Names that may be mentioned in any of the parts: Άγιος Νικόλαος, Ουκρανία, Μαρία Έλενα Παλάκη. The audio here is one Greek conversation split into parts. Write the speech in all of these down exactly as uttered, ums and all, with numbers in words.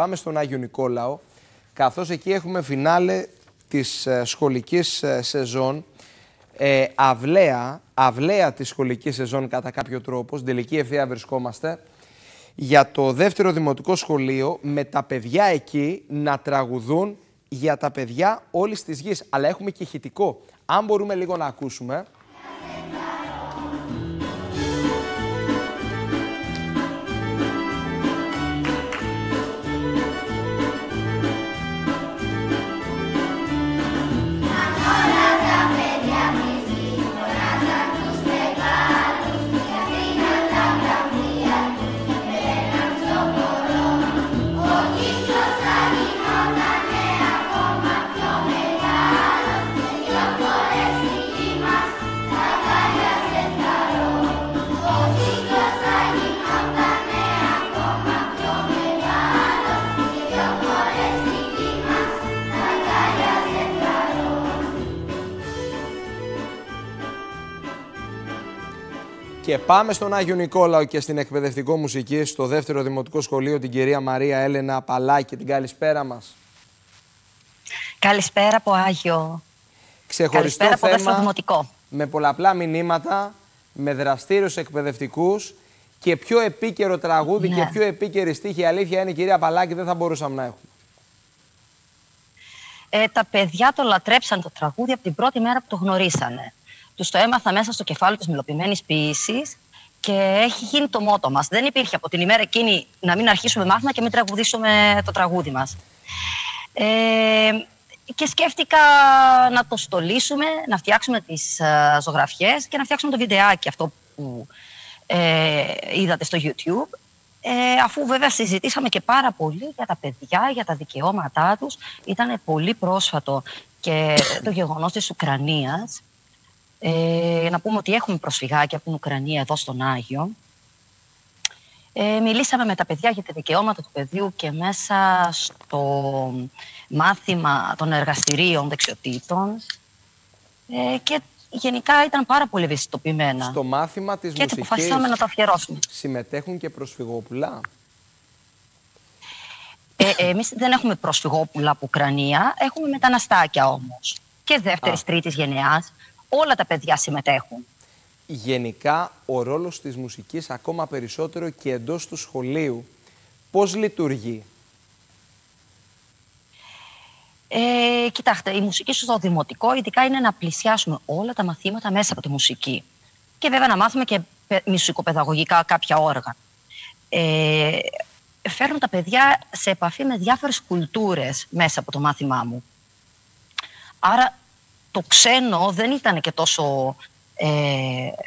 πάμε στον Άγιο Νικόλαο, καθώς εκεί έχουμε φινάλε της σχολικής σεζόν, ε, αυλαία, αυλαία της σχολικής σεζόν κατά κάποιο τρόπο, στην τελική ευθεία βρισκόμαστε, για το δεύτερο δημοτικό σχολείο, με τα παιδιά εκεί να τραγουδούν για τα παιδιά όλης της γης. Αλλά έχουμε και ηχητικό. Αν μπορούμε λίγο να ακούσουμε... Και πάμε στον Άγιο Νικόλαο και στην εκπαιδευτικό μουσική, στο δεύτερο δημοτικό σχολείο, την κυρία Μαρία Έλενα Παλάκη. Την καλησπέρα μας. Καλησπέρα από Άγιο. Ξεχωριστό καλησπέρα θέμα, από δεύτερο δημοτικό. Με πολλαπλά μηνύματα, με δραστήριους εκπαιδευτικούς και πιο επίκαιρο τραγούδι, ναι, και πιο επίκαιρη στίχη. Η αλήθεια είναι, κυρία Παλάκη, δεν θα μπορούσαμε να έχουμε. Ε, τα παιδιά το λατρέψαν το τραγούδι από την πρώτη μέρα που το γνωρίσανε. Τους το έμαθα μέσα στο κεφάλι της μελοποιημένης ποιήσης και έχει γίνει το μότο μας. Δεν υπήρχε από την ημέρα εκείνη να μην αρχίσουμε μάθημα και μην τραγουδήσουμε το τραγούδι μας. Ε, και σκέφτηκα να το στολίσουμε, να φτιάξουμε τις α, ζωγραφιές και να φτιάξουμε το βιντεάκι αυτό που ε, είδατε στο YouTube. Ε, αφού βέβαια συζητήσαμε και πάρα πολύ για τα παιδιά, για τα δικαιώματά τους. Ήταν πολύ πρόσφατο και το γεγονός της Ουκρανίας. Ε, να πούμε ότι έχουμε προσφυγάκια από την Ουκρανία εδώ στον Άγιο. Ε, μιλήσαμε με τα παιδιά για τα δικαιώματα του παιδιού και μέσα στο μάθημα των εργαστηρίων δεξιοτήτων ε, και γενικά ήταν πάρα πολύ ευαισθητοποιημένα. Στο μάθημα της και μουσικής αποφασίσαμε να το αφιερώσουμε. Συμμετέχουν και προσφυγόπουλα. Ε, εμείς δεν έχουμε προσφυγόπουλα από Ουκρανία, έχουμε μεταναστάκια όμως και δεύτερης, τρίτης γενεάς. Όλα τα παιδιά συμμετέχουν. Γενικά, ο ρόλος της μουσικής ακόμα περισσότερο και εντός του σχολείου. Πώς λειτουργεί? Ε, κοιτάξτε, η μουσική στο δημοτικό ειδικά είναι να πλησιάσουμε όλα τα μαθήματα μέσα από τη μουσική. Και βέβαια να μάθουμε και μουσικοπαιδαγωγικά κάποια όργανα. Ε, φέρνουν τα παιδιά σε επαφή με διάφορες κουλτούρες μέσα από το μάθημά μου. Άρα... το ξένο δεν ήταν και τόσο ε,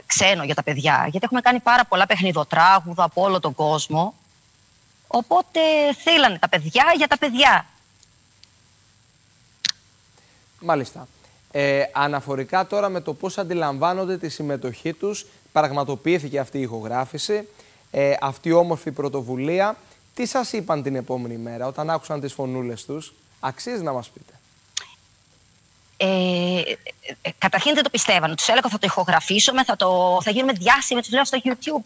ξένο για τα παιδιά, γιατί έχουμε κάνει πάρα πολλά παιχνιδοτράγουδα από όλο τον κόσμο. Οπότε θέλανε τα παιδιά για τα παιδιά. Μάλιστα. Ε, αναφορικά τώρα με το πώς αντιλαμβάνονται τη συμμετοχή τους, πραγματοποιήθηκε αυτή η ηχογράφηση, ε, αυτή η όμορφη πρωτοβουλία. Τι σας είπαν την επόμενη μέρα όταν άκουσαν τις φωνούλες τους? Αξίζει να μας πείτε. Ε, καταρχήν δεν το πιστεύανε. Τους έλεγα θα το ηχογραφήσουμε, θα, το, θα γίνουμε διάσημοι, τους λέω στο YouTube.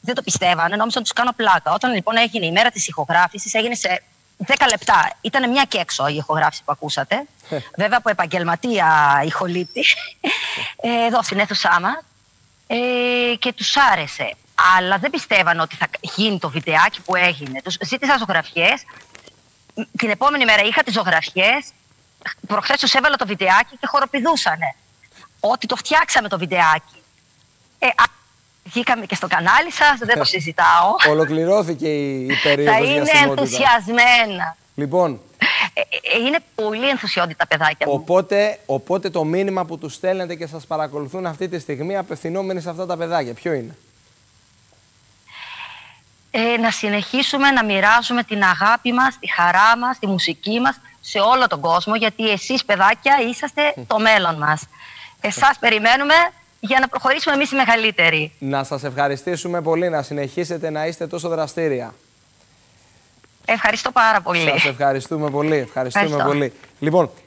Δεν το πιστεύανε, νόμιζα να τους κάνω πλάκα. Όταν λοιπόν έγινε η μέρα της ηχογράφησης, έγινε σε δέκα λεπτά. Ήταν μια και έξω η ηχογράφηση που ακούσατε. Βέβαια από επαγγελματία ηχολήπτη, ε, εδώ στην αίθουσά μας. Ε, και τους άρεσε. Αλλά δεν πιστεύανε ότι θα γίνει το βιντεάκι που έγινε. Τους ζήτησα ζωγραφιές. Την επόμενη μέρα είχα τις ζωγραφιές. Προχθές τους έβαλα το βιντεάκι και χοροπηδούσανε. Ότι το φτιάξαμε το βιντεάκι. Ε, βγήκαμε και στο κανάλι σας, δεν το συζητάω. Ολοκληρώθηκε η, η περίοδος διασημότητας. Θα είναι ενθουσιασμένα. Λοιπόν. Ε, ε, είναι πολύ ενθουσιώδη τα παιδάκια μου. Οπότε, οπότε το μήνυμα που τους στέλνετε και σας παρακολουθούν αυτή τη στιγμή απευθυνόμενοι σε αυτά τα παιδάκια, ποιο είναι? Ε, να συνεχίσουμε να μοιράζουμε την αγάπη μας, τη χαρά μας, τη μουσική μας σε όλο τον κόσμο, γιατί εσείς, παιδάκια, είσαστε το μέλλον μας. Εσάς περιμένουμε για να προχωρήσουμε εμείς οι μεγαλύτεροι. Να σας ευχαριστήσουμε πολύ, να συνεχίσετε να είστε τόσο δραστήρια. Ευχαριστώ πάρα πολύ. Σας ευχαριστούμε πολύ. Ευχαριστούμε Ευχαριστώ. πολύ. Λοιπόν,